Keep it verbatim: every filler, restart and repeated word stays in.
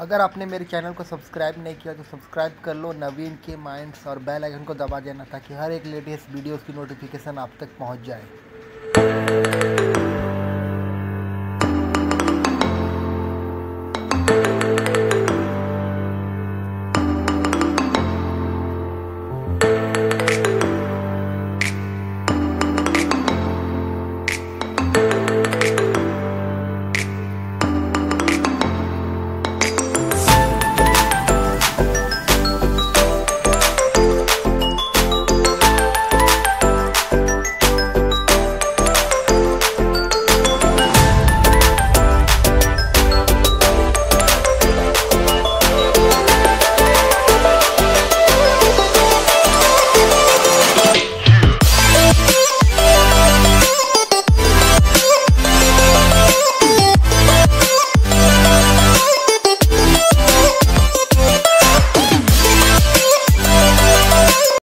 अगर आपने मेरे चैनल को सब्सक्राइब नहीं किया तो सब्सक्राइब कर लो नवीन के माइंड्स और बेल आइकन को दबा देना ताकि हर एक लेटेस्ट वीडियोस की नोटिफिकेशन आप तक पहुंच जाए।